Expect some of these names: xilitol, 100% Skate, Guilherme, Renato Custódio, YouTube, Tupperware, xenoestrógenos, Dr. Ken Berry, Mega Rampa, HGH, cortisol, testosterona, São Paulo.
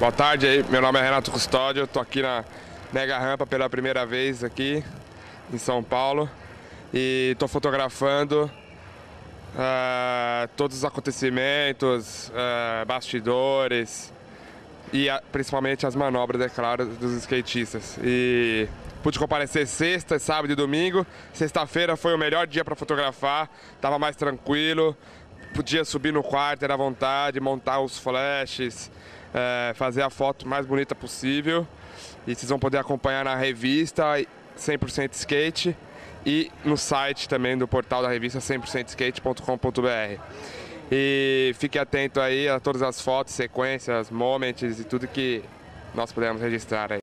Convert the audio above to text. Boa tarde aí, meu nome é Renato Custódio, estou aqui na Mega Rampa pela primeira vez aqui em São Paulo e estou fotografando todos os acontecimentos, bastidores e principalmente as manobras, é claro, dos skatistas. E pude comparecer sexta, sábado e domingo. Sexta-feira foi o melhor dia para fotografar, estava mais tranquilo, podia subir no quarto, era à vontade, montar os flashes, fazer a foto mais bonita possível, e vocês vão poder acompanhar na revista 100% Skate e no site também do portal da revista 100%skate.com.br. E fique atento aí a todas as fotos, sequências, moments e tudo que nós podemos registrar aí.